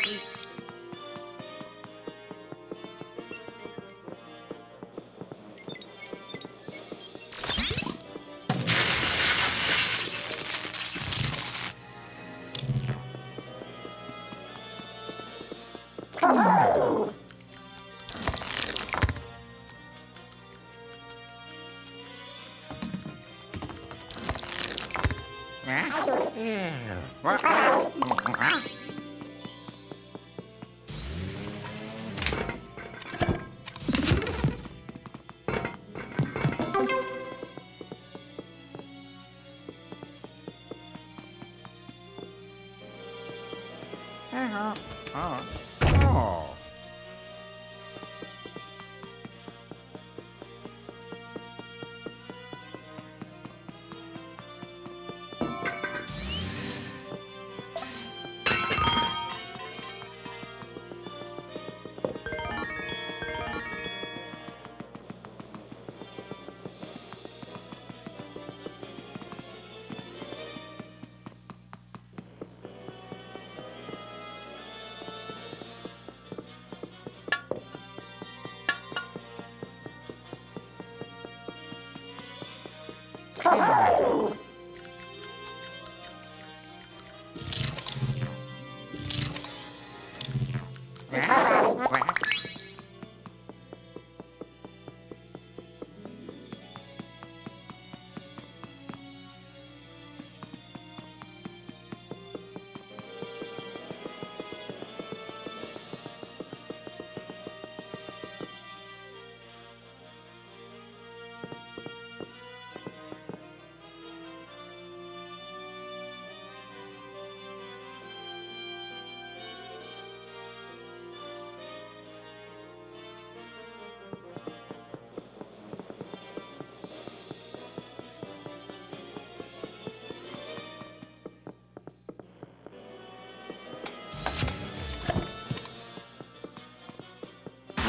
Copy.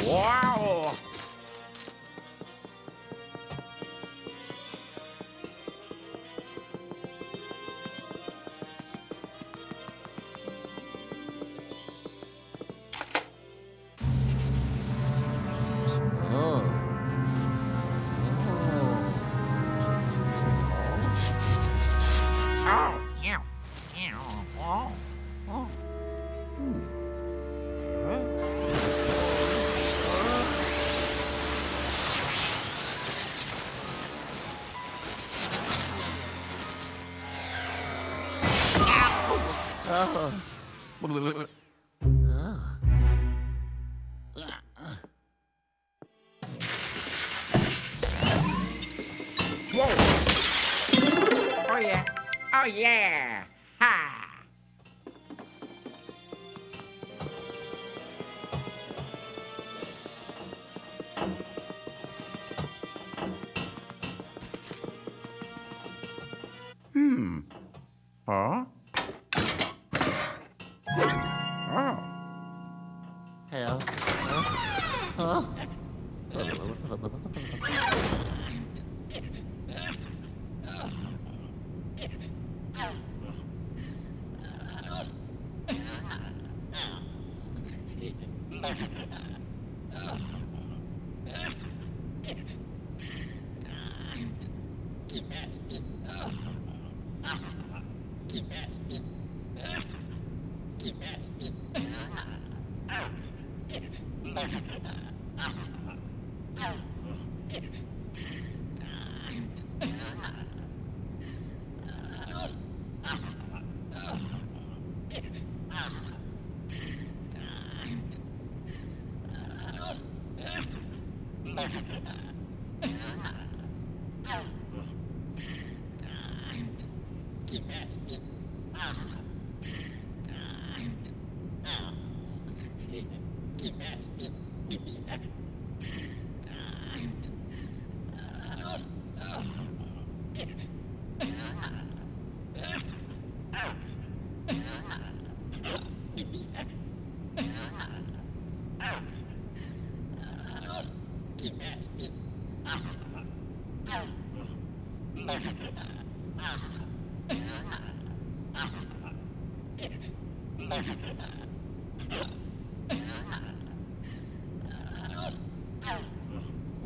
Wow! Yeah! Ha! Hmm. Huh? Oh. Hell. Huh?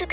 速。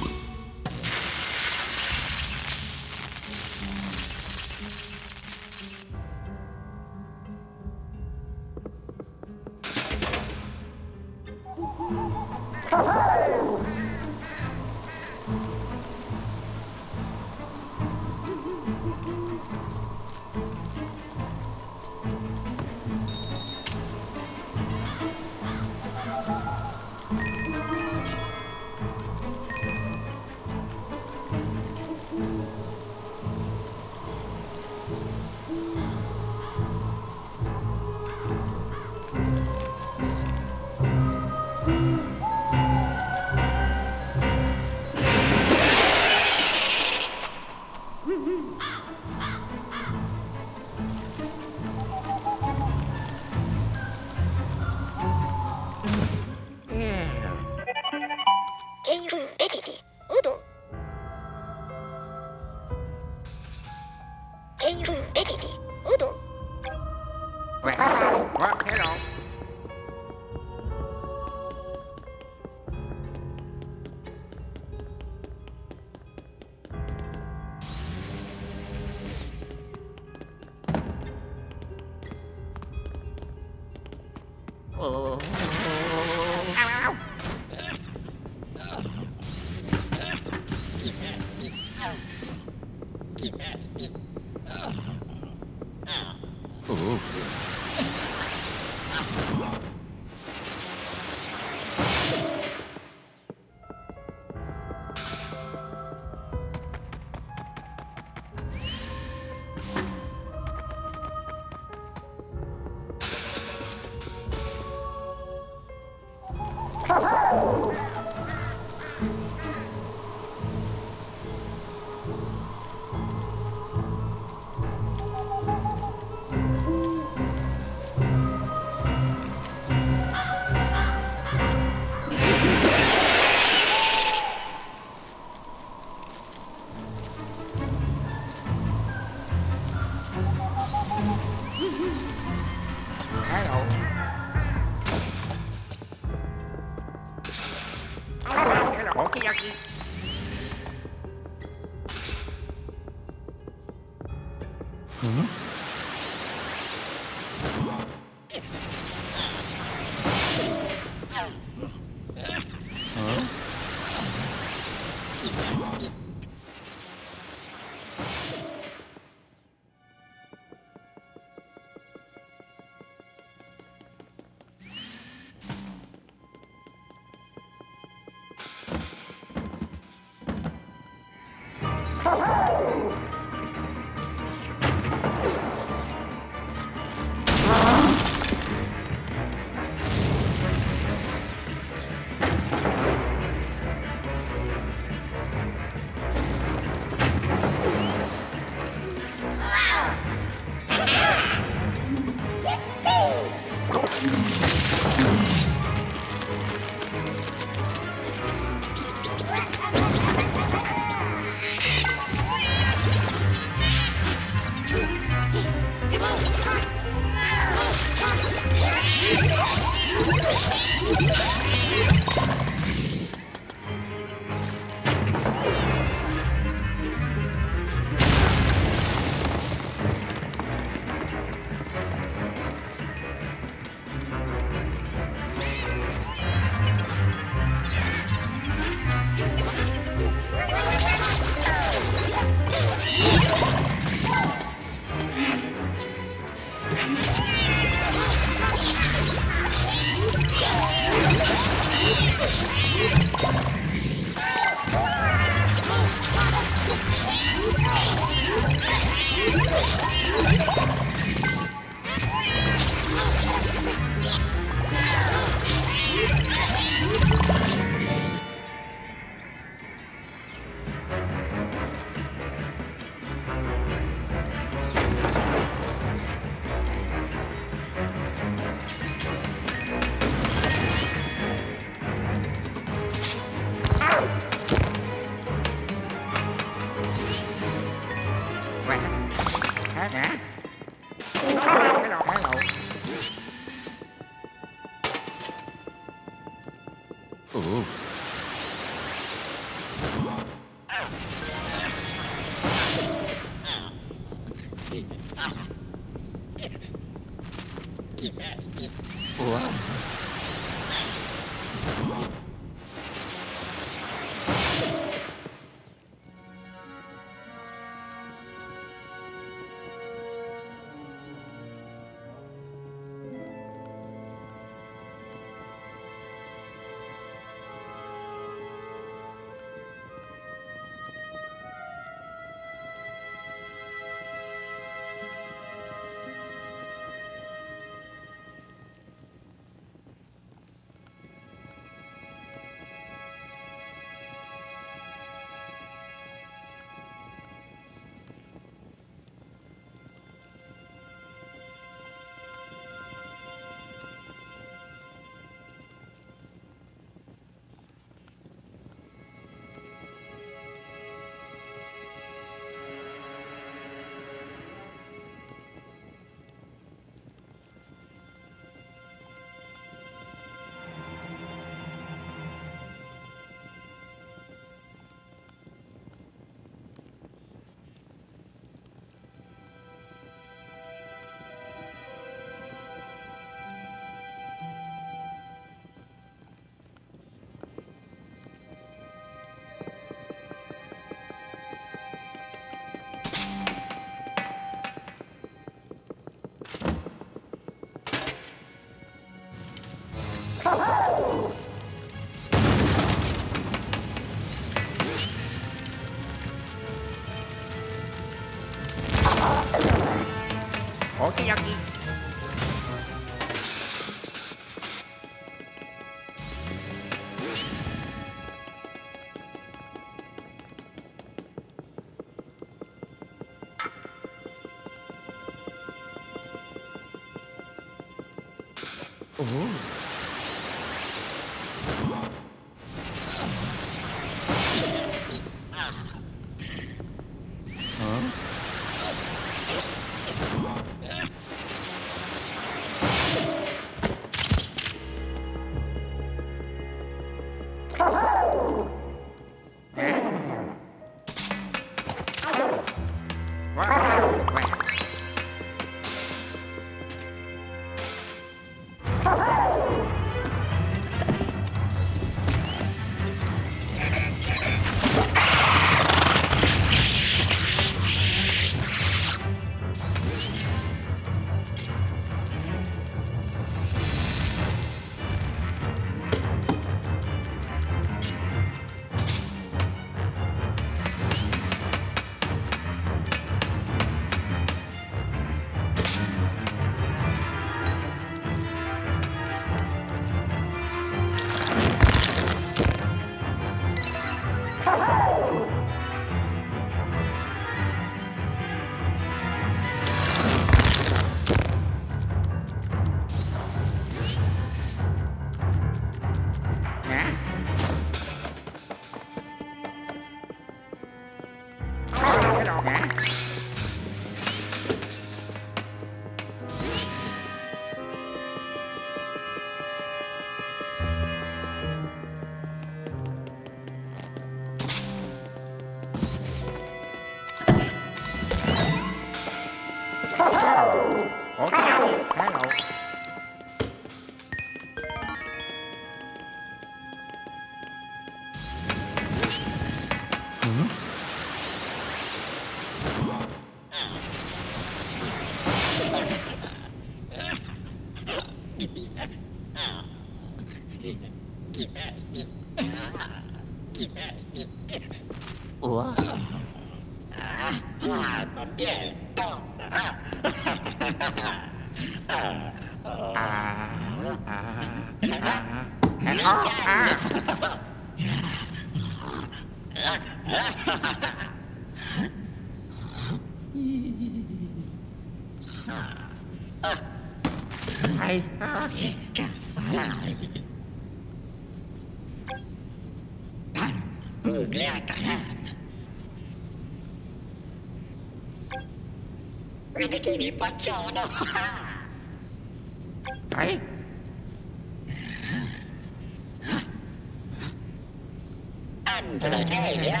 Здравия!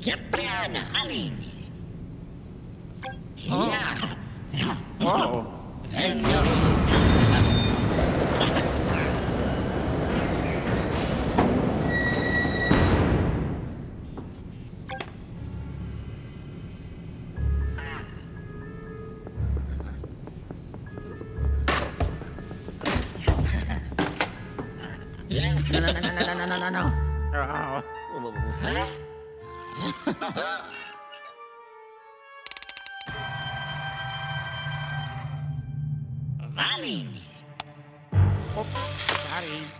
Киприан Алини! Я! No. Valin. Oops, sorry.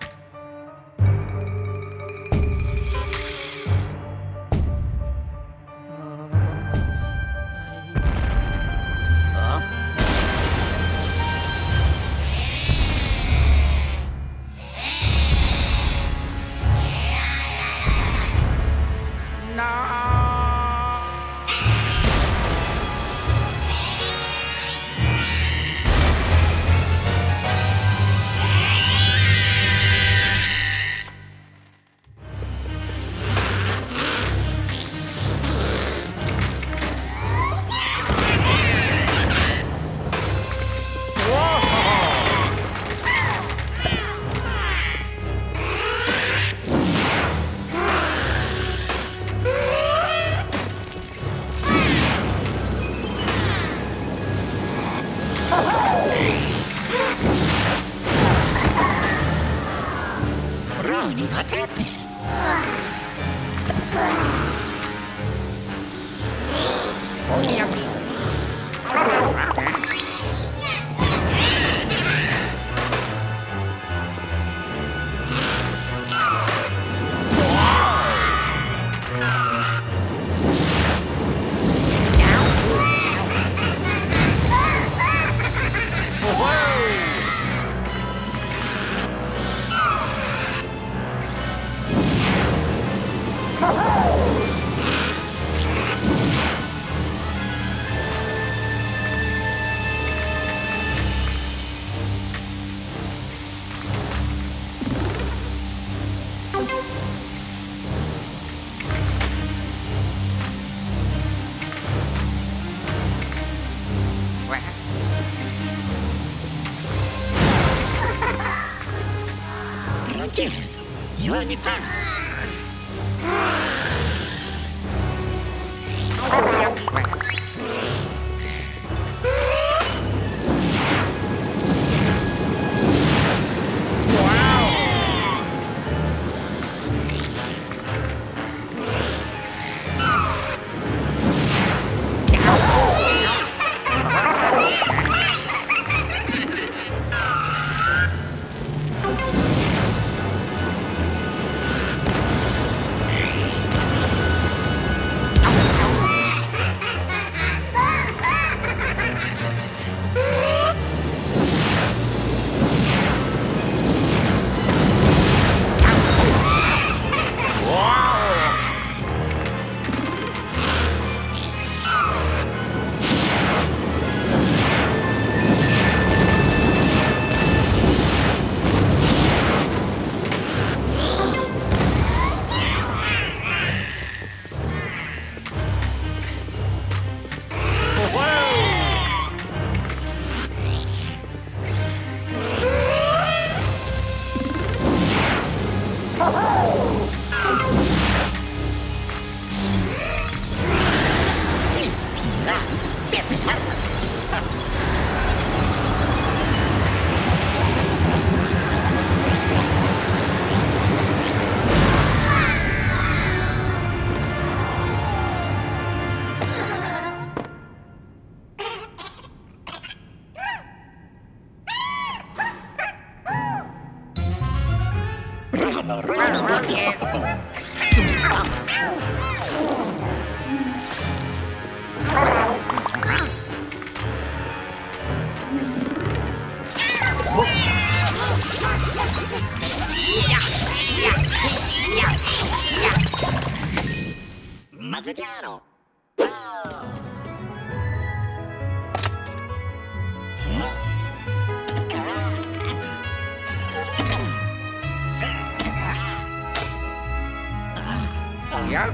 Yeah.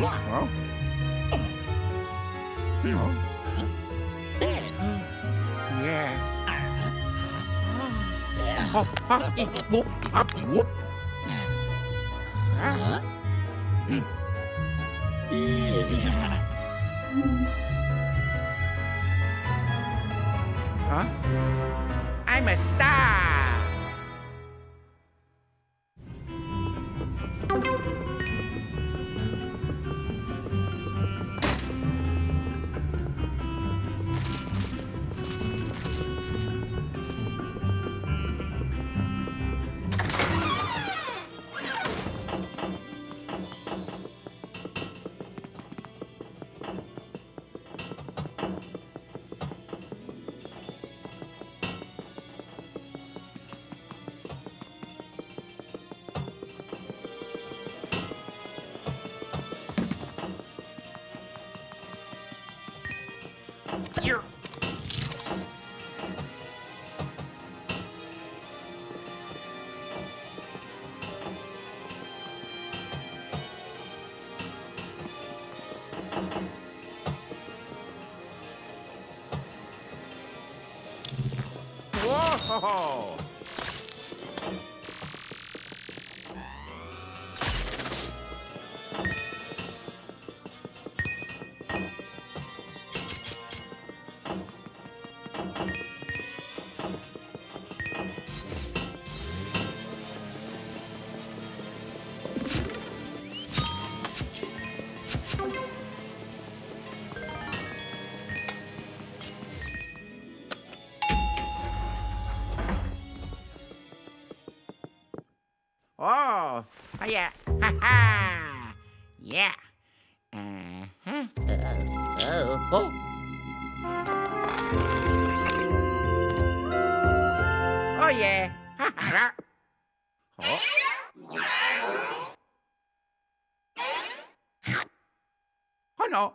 Well. Yeah. Hop, hop, whoop, hop, whoop. Huh? I'm a star. Oh. Oh, oh yeah, ha ha, yeah, uh-huh, oh. Oh yeah, ha ha, oh. Oh no.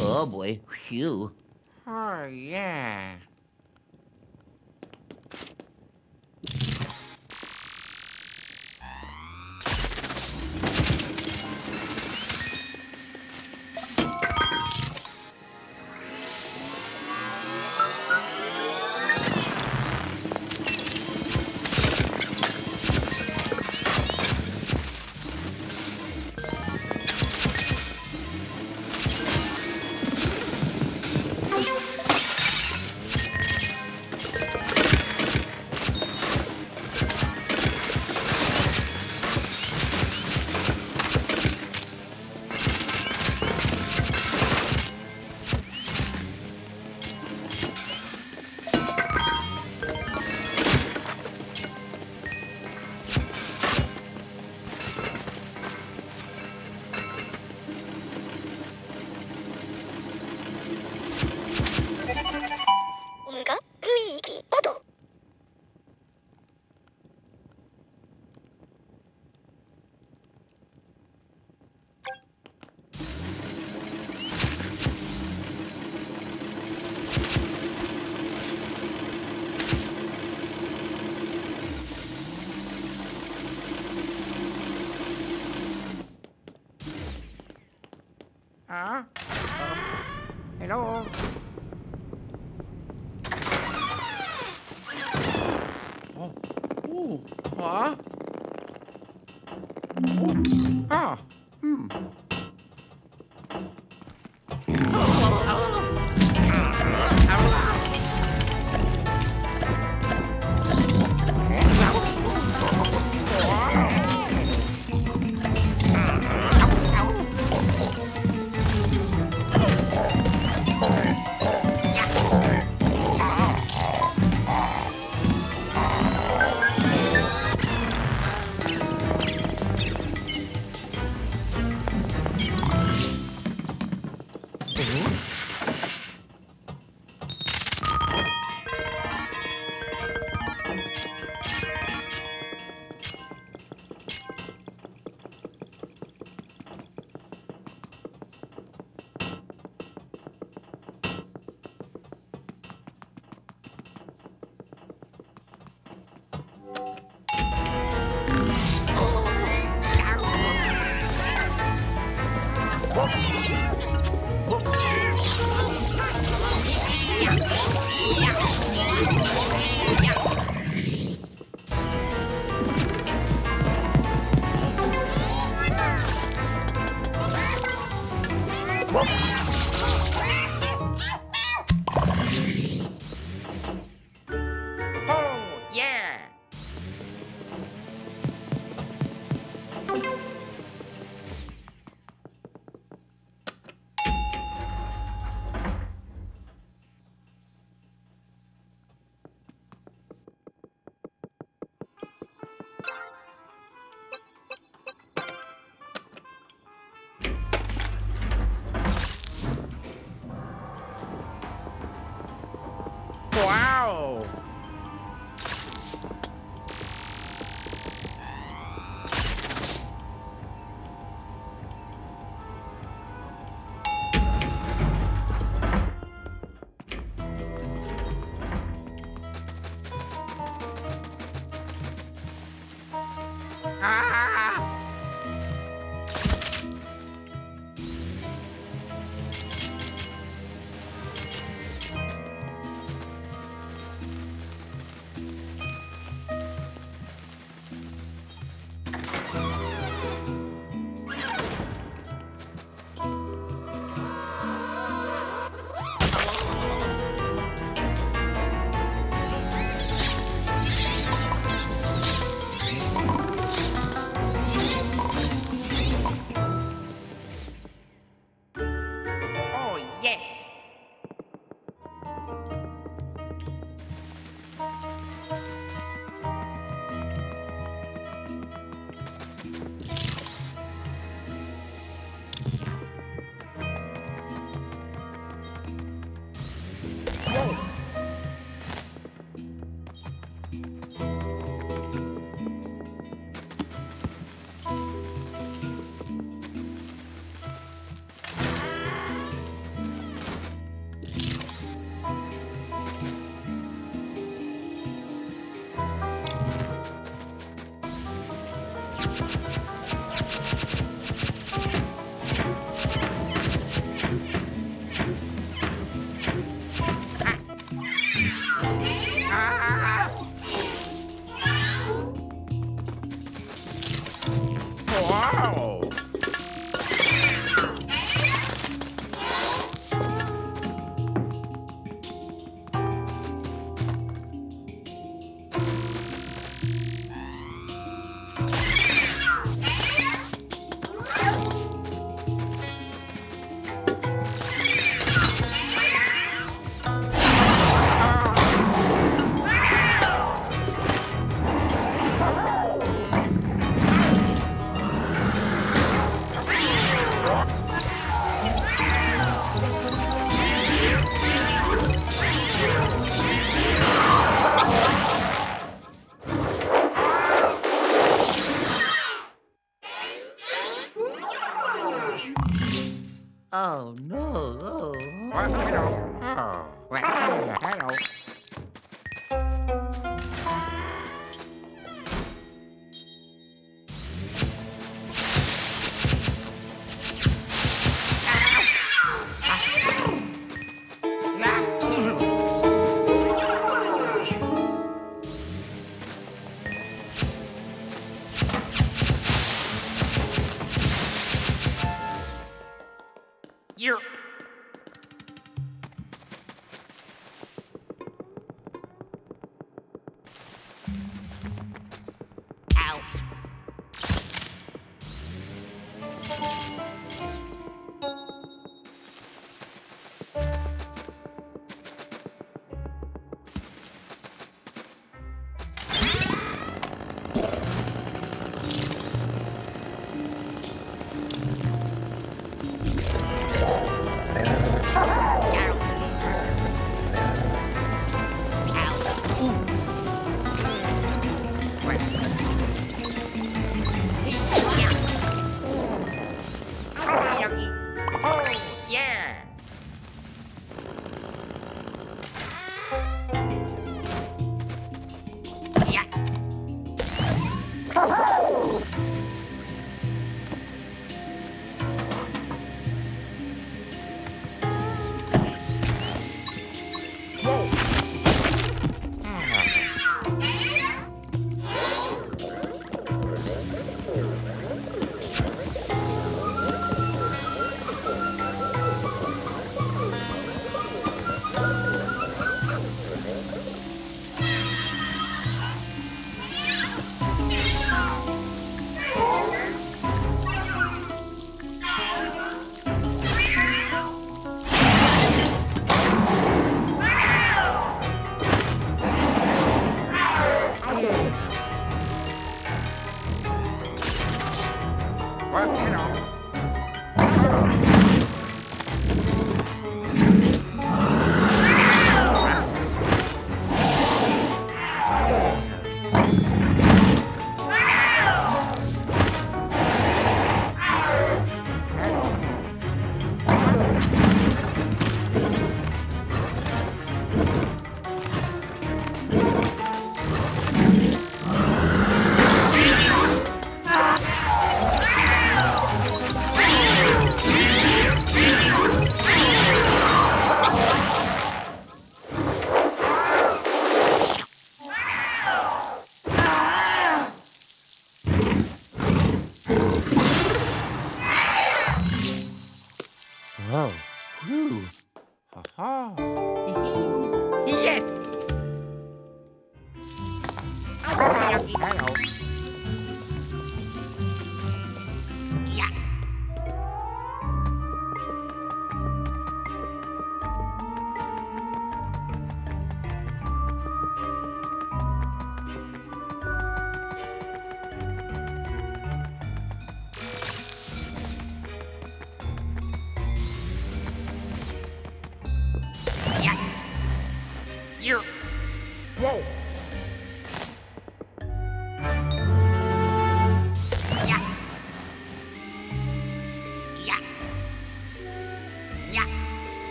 Oh boy, phew. Oh yeah. Hello. Oh. Ooh. Huh? Ooh. Ah. Hmm. Oh, no. Oh, hello. Oh. Well, hello.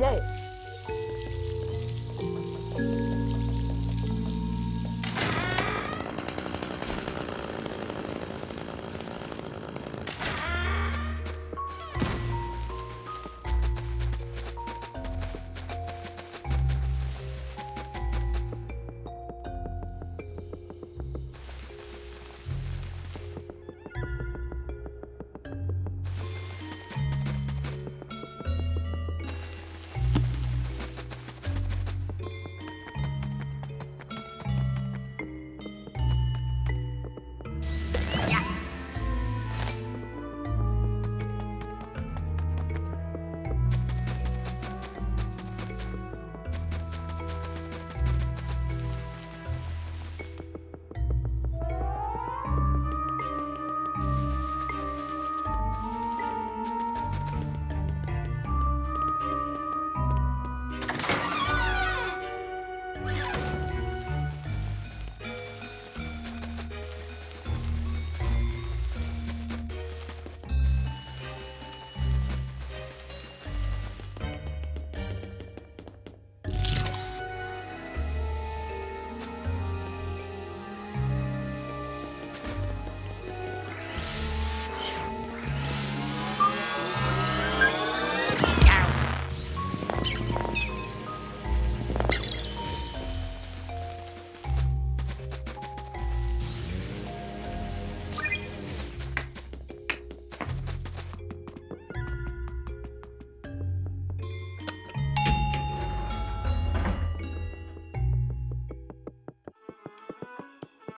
Whoa!